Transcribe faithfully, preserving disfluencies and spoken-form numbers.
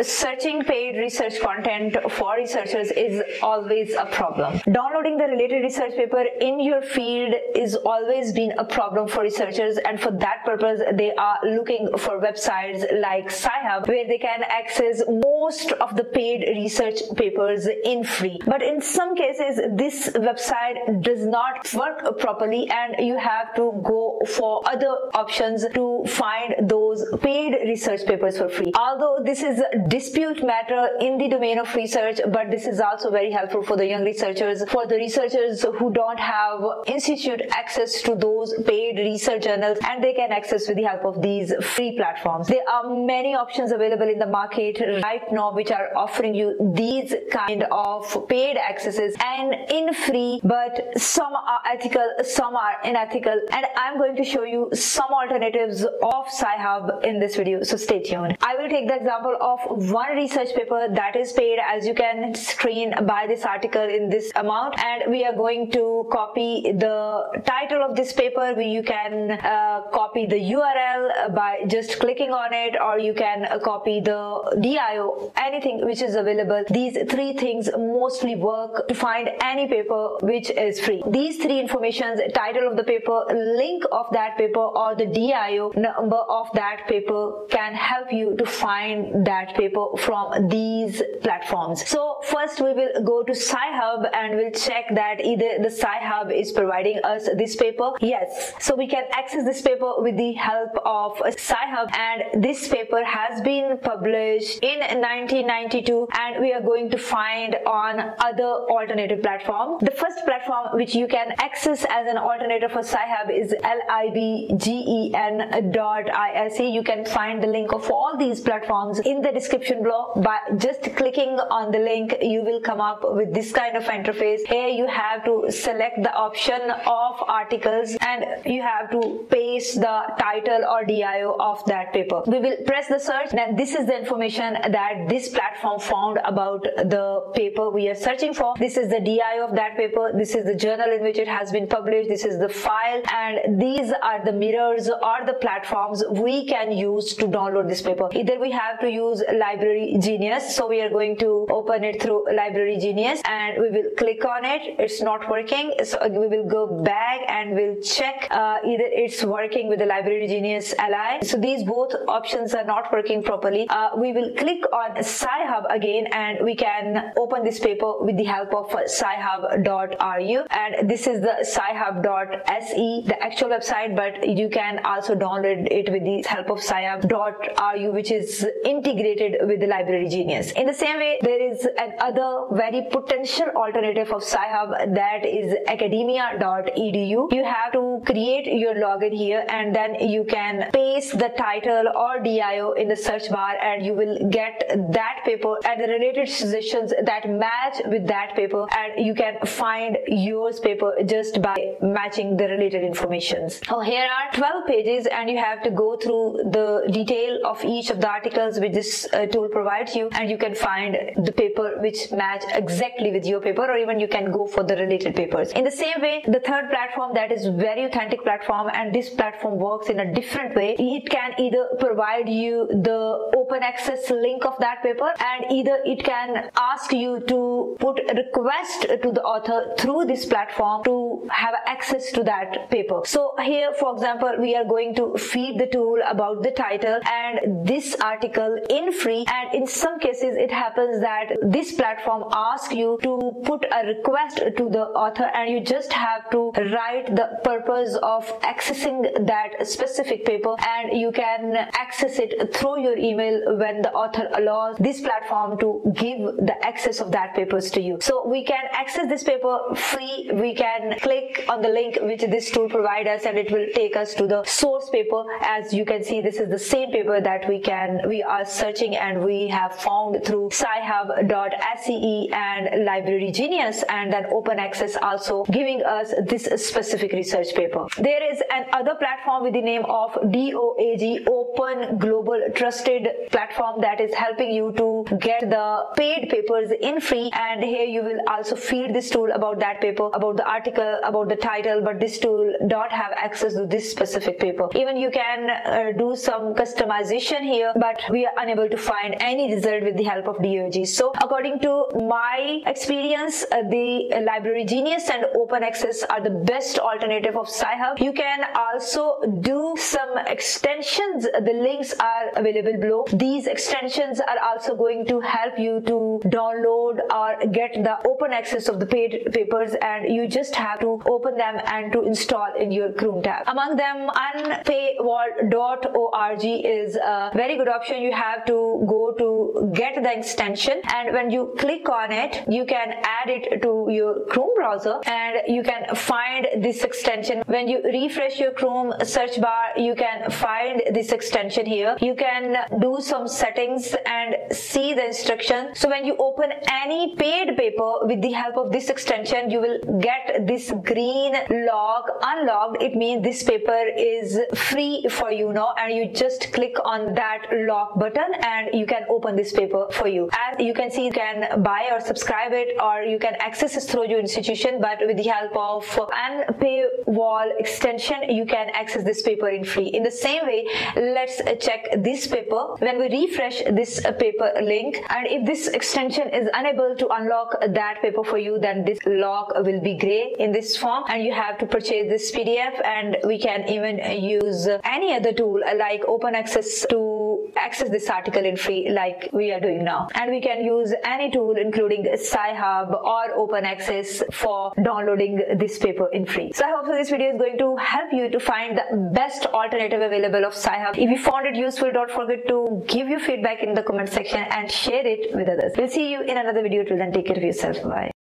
Searching paid research content for researchers is always a problem. Downloading the related research paper in your field is always been a problem for researchers, and for that purpose they are looking for websites like SciHub where they can access most of the paid research papers in free. But in some cases this website does not work properly and you have to go for other options to find those paid research papers for free. Although this is a dispute matter in the domain of research, but this is also very helpful for the young researchers, for the researchers who don't have institute access to those paid research journals, and they can access with the help of these free platforms. There are many options available in the market right now which are offering you these kind of paid accesses and in free, but some are ethical, some are unethical, and I'm going to show you some alternatives of SciHub in this video, so stay tuned. I will take the example of one research paper that is paid, as you can screen by this article, in this amount, and we are going to copy the title of this paper. You can uh, copy the U R L by just clicking on it, or you can copy the D I O, anything which is available. These three things mostly work to find any paper which is free. These three informations: title of the paper, link of that paper, or the D I O number of that paper, can help you to find that paper from these platforms. So first we will go to SciHub and we'll check that either the SciHub is providing us this paper. Yes, so we can access this paper with the help of SciHub, and this paper has been published in nineteen ninety-two, and we are going to find on other alternative platform. The first platform which you can access as an alternative for SciHub is libgen dot I S. You can find the link of all these platforms in the description below. By just clicking on the link you will come up with this kind of interface. Here you have to select the option of articles and you have to paste the title or D I O of that paper. We will press the search. Now this is the information that this platform found about the paper we are searching for. This is the D I O of that paper, this is the journal in which it has been published, this is the file, and these are the mirrors or the platforms we can use to download this paper. Either we have to use Library Genius, so we are going to open it through Library Genius and we will click on it. It's not working, so we will go back and we'll check uh, either it's working with the Library Genius Ally. So these both options are not working properly. Uh, we will click on SciHub again and we can open this paper with the help of SciHub dot R U, and this is the SciHub dot S E, the actual website, but you can also download it with the help of SciHub dot R U, which is integrated with the Library Genius. In the same way, there is another very potential alternative of SciHub, that is academia dot E D U. You have to create your login here and then you can paste the title or D I O in the search bar and you will get that paper and the related suggestions that match with that paper, and you can find yours paper just by matching the related informations. So here are twelve pages and you have to go through the detail of each of the articles which this uh, tool provides you, and you can find the paper which match exactly with your paper, or even you can go for the related papers. In the same way, the third platform, that is very authentic platform, and this platform works in a different way. It can either provide you the open access link of that paper, and either it can ask you to put a request to the author through this platform to have access to that paper. So here for example we are going to feed the tool about the title and this article in free, and in some cases it happens that this platform asks you to put a request to the author and you just have to write the purpose of accessing that specific paper, and you can access it through your email when the author allows this platform to give the access of that papers to you. So we can access this paper free, we can click on the link which this tool provides us and it will take us to the source paper. As you can see, this is the same paper that we can we are searching and we have found through SciHub dot S E and Library Genius, and then open access also giving us this specific research paper. There is an other platform with the name of D O A G, Open Global Trusted Platform, that is helping you to get the paid papers in free, and here you will also feed this tool about that paper, about the article, about the title, but this tool don't have access to this specific paper. Even you can uh, do some customization here, but we are unable to find any result with the help of D O A G. So according to my experience, uh, the uh, Library Genius and Open Access are the best alternative of SciHub. You can also do some extensions. The links are available below. These extensions are also going to help you to download or get the open access of the paid papers, and you just have to open them and to install in your Chrome tab. Among them, unpaywall dot org is a very good option. You have to go to get the extension, and when you click on it, you can add it to your Chrome browser and you can find this extension. When you refresh your Chrome search bar, you can find this extension here. You can do some settings and see the instruction. So when you open any paid paper with the help of this extension, you will get this green log unlocked. It means this paper is free for you now, and you just click on that lock button and you can open this paper for you. As you can see, you can buy or subscribe it, or you can access it through your institution, but with the help of unpaywall extension you can access this paper in free. In the same way, let's check this paper. When we refresh this paper link, and if this extension is unable to unlock that paper for you, then this lock will be gray in this form and you have to purchase this P D F. And we can even use any other tool like open access to access this article in free, like we are doing now. And we can use any tool including SciHub or open access for downloading this paper in free. So I hope this video is going to help you to find the best alternative available of SciHub. If you found it useful, don't forget to give your feedback in the comment section and share it with others. We'll see you in another video. Till then, take care of yourself. Bye.